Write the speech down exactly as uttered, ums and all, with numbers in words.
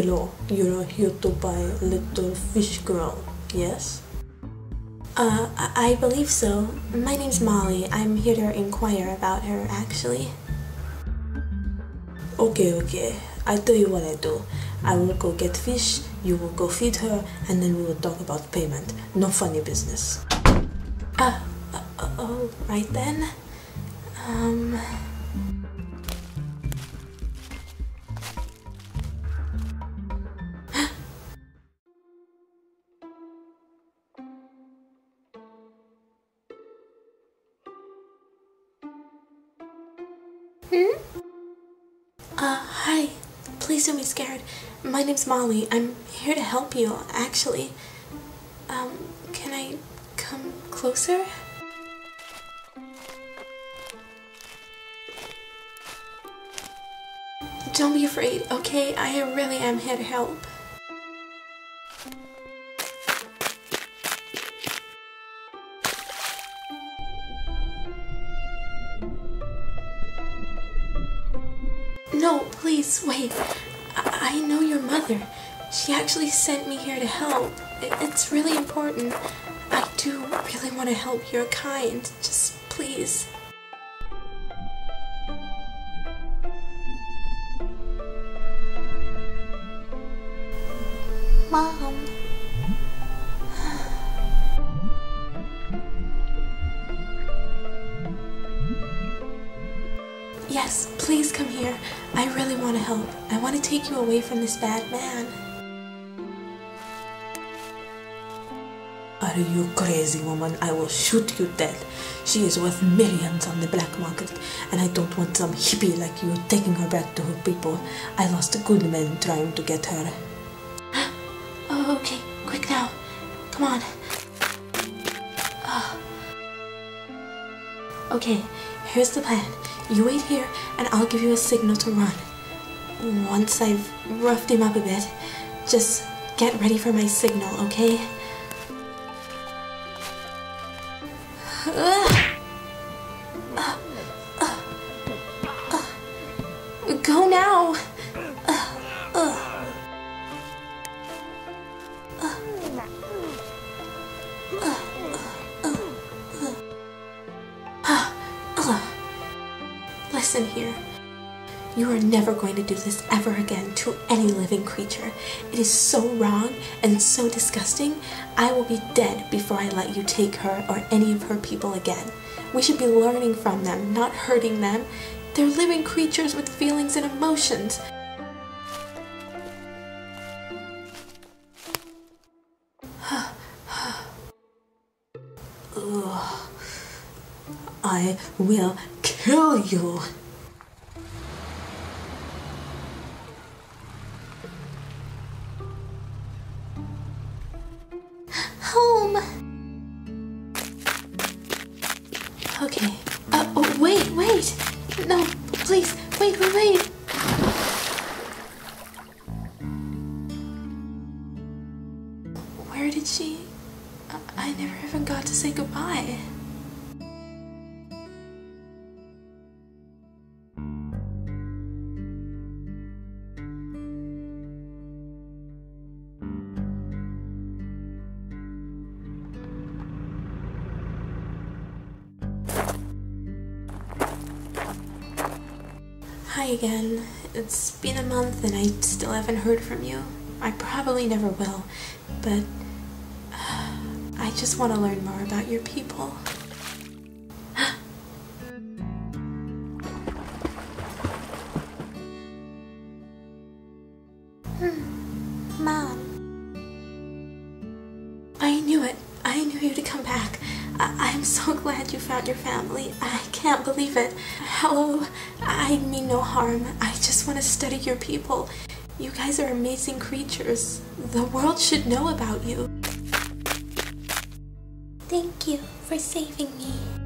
hello, you are here to buy little fish girl, yes? Uh, I believe so. My name's Molly. I'm here to inquire about her, actually. Okay, okay. I'll tell you what I do. I will go get fish, you will go feed her, and then we will talk about payment. No funny business. Ah, uh, uh, oh, right then. Um... Hmm? Uh, hi. Please don't be scared. My name's Molly. I'm here to help you, actually. Um, can I come closer? Don't be afraid, okay? I really am here to help. No, please, wait. I, I know your mother. She actually sent me here to help. It, it's really important. I do really want to help your kind. Just please. Mom. Yes, please come here. I really want to help. I want to take you away from this bad man. Are you crazy, woman? I will shoot you dead. She is worth millions on the black market, and I don't want some hippie like you taking her back to her people. I lost a good man trying to get her. Oh, okay, quick now. Come on. Oh. Okay, here's the plan. You wait here, and I'll give you a signal to run. Once I've roughed him up a bit, just get ready for my signal, okay? Go now! Listen here. You are never going to do this ever again to any living creature. It is so wrong and so disgusting. I will be dead before I let you take her or any of her people again. We should be learning from them, not hurting them. They're living creatures with feelings and emotions. I will kill you. Home. Okay. Uh, oh, wait, wait. No, please. Wait, wait, wait. Where did she? I never even got to say goodbye. Hi again. It's been a month and I still haven't heard from you. I probably never will, but uh, I just want to learn more about your people. hmm. Mom. I knew it. I knew you to come back. I I'm so glad you found your family. I can't believe it. Hello. I mean no harm. I just want to study your people. You guys are amazing creatures. The world should know about you. Thank you for saving me.